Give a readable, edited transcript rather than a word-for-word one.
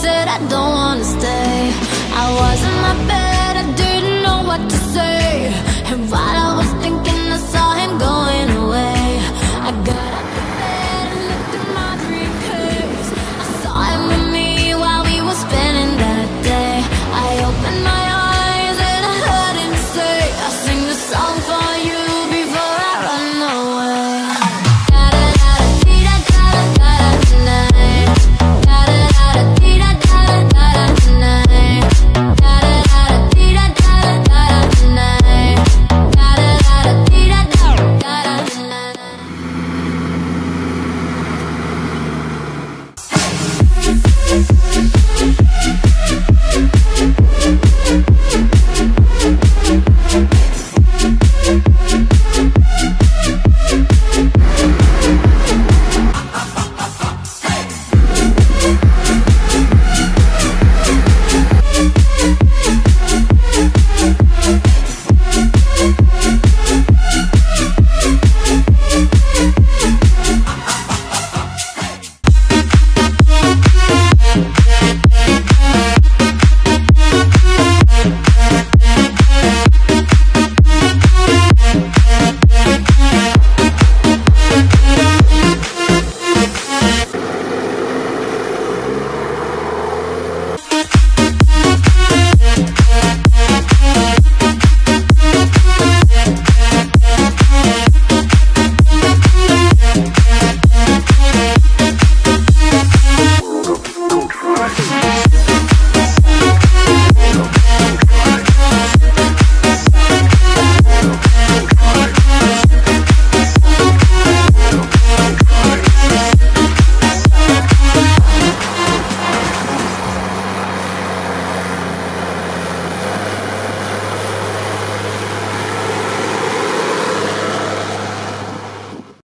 said I don't wanna stay. I wasn't my best.